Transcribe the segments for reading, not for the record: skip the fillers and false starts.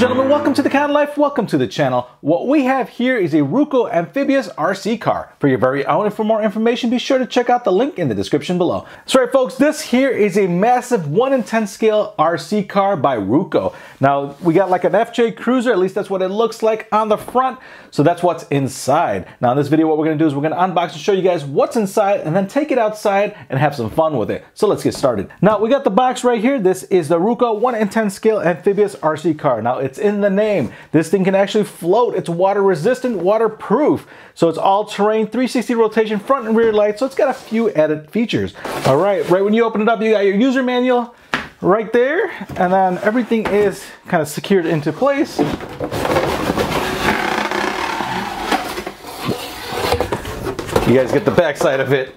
gentlemen, welcome to the Khan Life, welcome to the channel. What we have here is a Ruko amphibious RC car for your very own, and for more information be sure to check out the link in the description below. So right folks, this here is a massive 1/10 scale RC car by Ruko. Now we got like an FJ Cruiser, at least that's what it looks like on the front, so that's what's inside. Now in this video what we're going to do is we're going to unbox and show you guys what's inside and then take it outside and have some fun with it. So let's get started. Now we got the box right here. This is the Ruko 1/10 scale amphibious RC car. Now it's in the name. This thing can actually float. It's water resistant, waterproof. So it's all terrain, 360 rotation, front and rear lights. So it's got a few added features. All right, right when you open it up, you got your user manual right there. And then everything is kind of secured into place. You guys get the back side of it.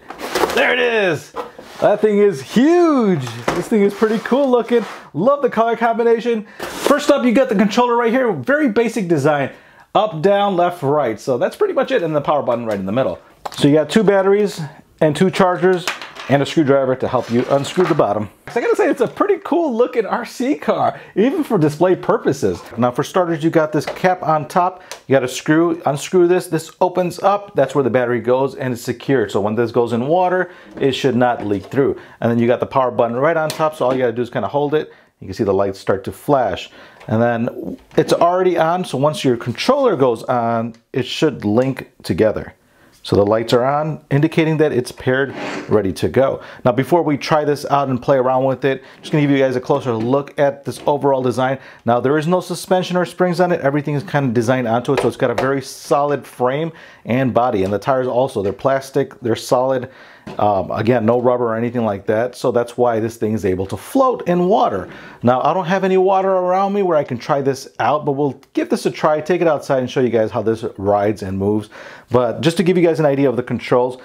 There it is. That thing is huge. This thing is pretty cool looking. Love the color combination. First up, you got the controller right here. Very basic design. Up, down, left, right. So that's pretty much it. And the power button right in the middle. So you got two batteries and two chargers and a screwdriver to help you unscrew the bottom. So I gotta say, it's a pretty cool looking RC car, even for display purposes. Now for starters, you got this cap on top. You gotta unscrew this. This opens up, that's where the battery goes and it's secured. So when this goes in water, it should not leak through. And then you got the power button right on top. So all you gotta do is kind of hold it. You can see the lights start to flash. And then it's already on. So once your controller goes on, it should link together. So the lights are on, indicating that it's paired, ready to go. Now before we try this out and play around with it, just gonna give you guys a closer look at this overall design. Now there is no suspension or springs on it. Everything is kind of designed onto it, so it's got a very solid frame and body. And the tires also, they're plastic, they're solid. Again, no rubber or anything like that. So that's why this thing is able to float in water. Now I don't have any water around me where I can try this out, but we'll give this a try, take it outside and show you guys how this rides and moves. But just to give you guys an idea of the controls.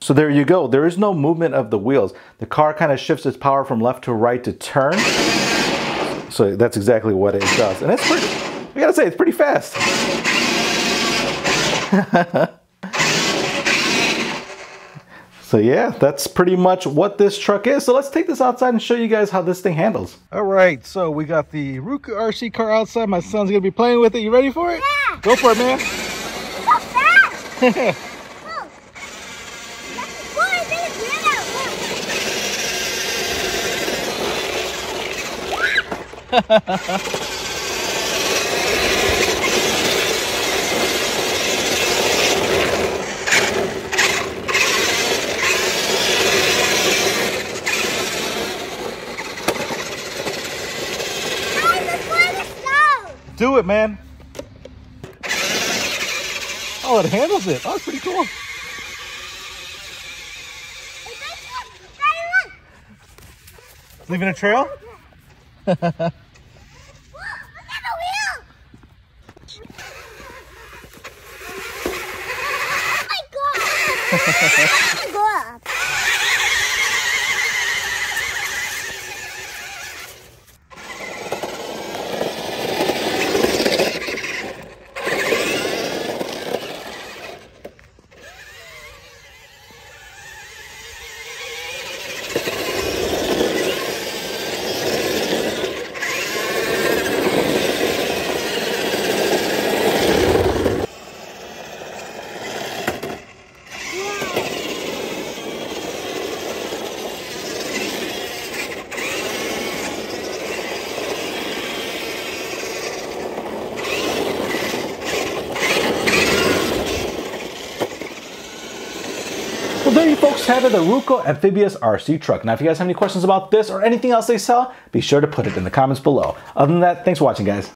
So there you go. There is no movement of the wheels. The car kind of shifts its power from left to right to turn. So that's exactly what it does. And it's pretty, I gotta say, it's pretty fast. So yeah, that's pretty much what this truck is. So let's take this outside and show you guys how this thing handles. All right, so we got the Ruko RC car outside. My son's gonna be playing with it. You ready for it? Yeah. Go for it, man. It's so fast. Look. That's the coolest thing that's weird at work. Do it, man. Oh, it handles it. Oh, that's pretty cool. It's leaving a trail? Look at the wheel! Oh my god! Oh my god! Well, there you folks have it, the Ruko amphibious RC truck. Now, if you guys have any questions about this or anything else they sell, be sure to put it in the comments below. Other than that, thanks for watching, guys.